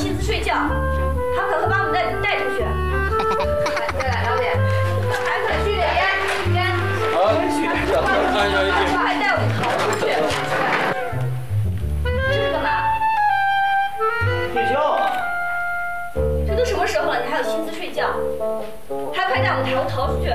心思睡觉，他可会把我们带出去。对了，老板，还可去点烟，烟。好，去。他还带我们逃出去。这是干嘛？睡觉啊。这都什么时候了，你还有心思睡觉？还快带我们逃出去。